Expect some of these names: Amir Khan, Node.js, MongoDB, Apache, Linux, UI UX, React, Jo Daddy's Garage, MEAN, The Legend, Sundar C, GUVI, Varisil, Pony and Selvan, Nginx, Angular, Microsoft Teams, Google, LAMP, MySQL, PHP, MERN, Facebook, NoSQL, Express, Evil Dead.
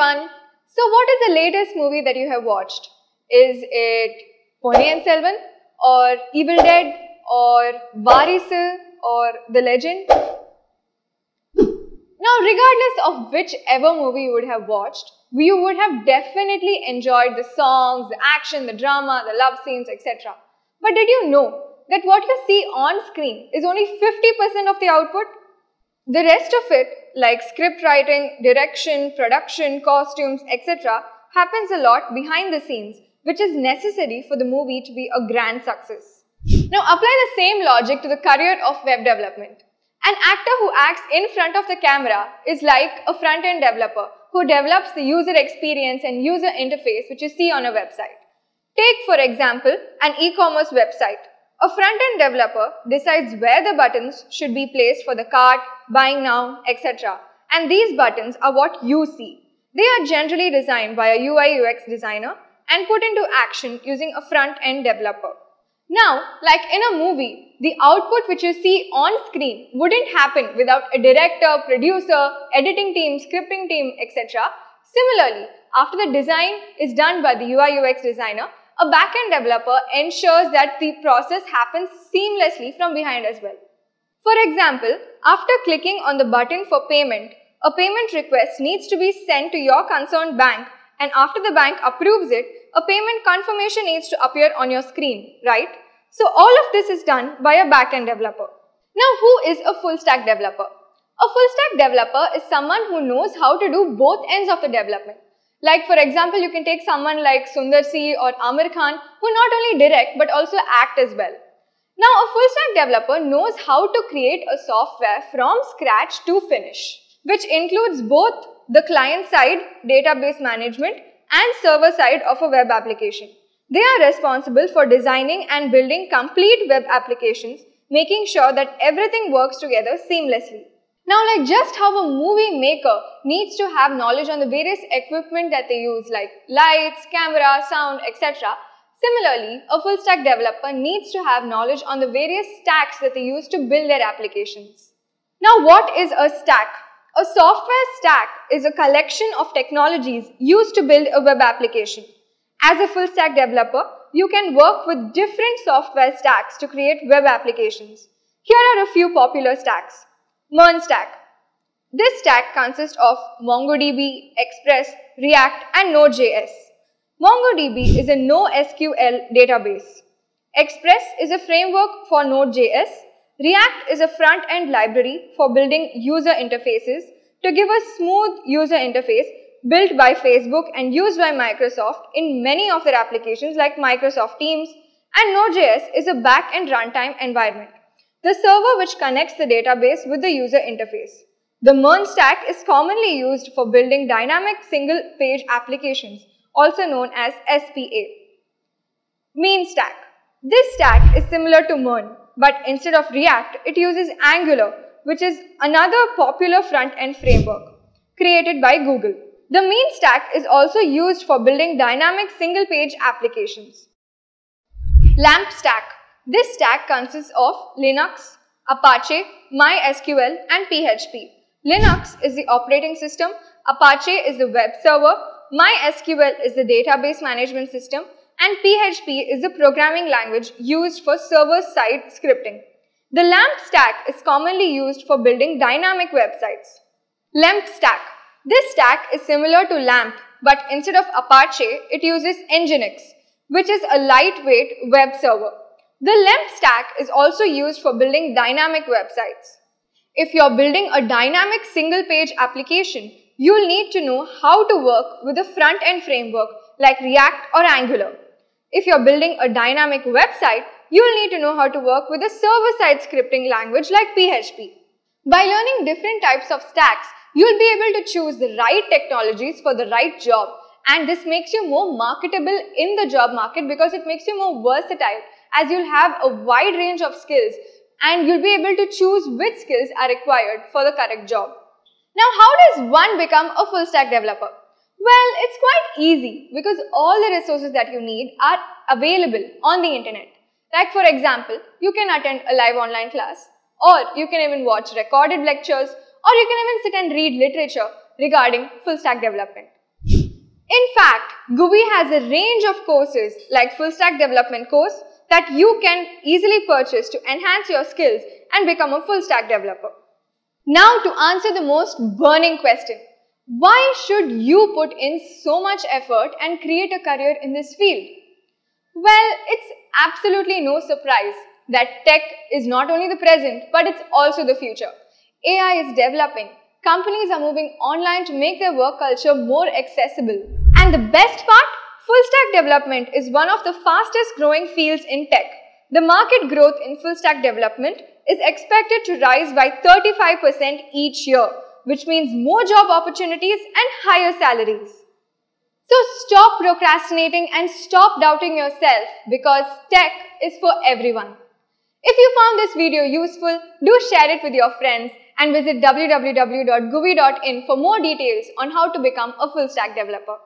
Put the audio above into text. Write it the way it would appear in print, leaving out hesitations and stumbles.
everyone. So what is the latest movie that you have watched? Is it Pony and Selvan or Evil Dead or Varisil or The Legend? Now regardless of whichever movie you would have watched, you would have definitely enjoyed the songs, the action, the drama, the love scenes, etc. But did you know that what you see on screen is only 50% of the output? The rest of it, like script writing, direction, production, costumes, etc., happens a lot behind the scenes, which is necessary for the movie to be a grand success. Now apply the same logic to the career of web development. An actor who acts in front of the camera is like a front-end developer who develops the user experience and user interface which you see on a website. Take, for example, an e-commerce website. A front-end developer decides where the buttons should be placed for the cart, buying now, etc. And these buttons are what you see. They are generally designed by a UI UX designer and put into action using a front-end developer. Now, like in a movie, the output which you see on screen wouldn't happen without a director, producer, editing team, scripting team, etc. Similarly, after the design is done by the UI UX designer, a backend developer ensures that the process happens seamlessly from behind as well. For example, after clicking on the button for payment, a payment request needs to be sent to your concerned bank, and after the bank approves it, a payment confirmation needs to appear on your screen, right? So all of this is done by a backend developer. Now who is a full stack developer? A full stack developer is someone who knows how to do both ends of the development. Like for example, you can take someone like Sundar C or Amir Khan who not only direct but also act as well. Now a full stack developer knows how to create a software from scratch to finish, which includes both the client side, database management and server side of a web application. They are responsible for designing and building complete web applications, making sure that everything works together seamlessly. Now, like just how a movie maker needs to have knowledge on the various equipment that they use, like lights, camera, sound, etc. Similarly, a full stack developer needs to have knowledge on the various stacks that they use to build their applications. Now, what is a stack? A software stack is a collection of technologies used to build a web application. As a full stack developer, you can work with different software stacks to create web applications. Here are a few popular stacks. MERN stack. This stack consists of MongoDB, Express, React and Node.js. MongoDB is a NoSQL database. Express is a framework for Node.js. React is a front-end library for building user interfaces to give a smooth user interface built by Facebook and used by Microsoft in many of their applications like Microsoft Teams. And Node.js is a back-end runtime environment, the server which connects the database with the user interface. The MERN stack is commonly used for building dynamic single-page applications, also known as SPA. MEAN stack. This stack is similar to MERN, but instead of React, it uses Angular, which is another popular front-end framework created by Google. The MEAN stack is also used for building dynamic single-page applications. LAMP stack. This stack consists of Linux, Apache, MySQL and PHP. Linux is the operating system, Apache is the web server, MySQL is the database management system and PHP is the programming language used for server-side scripting. The LAMP stack is commonly used for building dynamic websites. LAMP stack. This stack is similar to LAMP, but instead of Apache, it uses Nginx, which is a lightweight web server. The LAMP stack is also used for building dynamic websites. If you're building a dynamic single-page application, you'll need to know how to work with a front-end framework like React or Angular. If you're building a dynamic website, you'll need to know how to work with a server-side scripting language like PHP. By learning different types of stacks, you'll be able to choose the right technologies for the right job, and this makes you more marketable in the job market because it makes you more versatile, as you'll have a wide range of skills and you'll be able to choose which skills are required for the correct job. Now, how does one become a full stack developer? Well, it's quite easy because all the resources that you need are available on the internet. Like for example, you can attend a live online class, or you can even watch recorded lectures, or you can even sit and read literature regarding full stack development. In fact, GUVI has a range of courses like full stack development course that you can easily purchase to enhance your skills and become a full stack developer. Now to answer the most burning question, why should you put in so much effort and create a career in this field? Well, it's absolutely no surprise that tech is not only the present, but it's also the future. AI is developing, companies are moving online to make their work culture more accessible. And the best part? Full stack development is one of the fastest growing fields in tech. The market growth in full stack development is expected to rise by 35% each year, which means more job opportunities and higher salaries. So stop procrastinating and stop doubting yourself, because tech is for everyone. If you found this video useful, do share it with your friends and visit www.guvi.in for more details on how to become a full stack developer.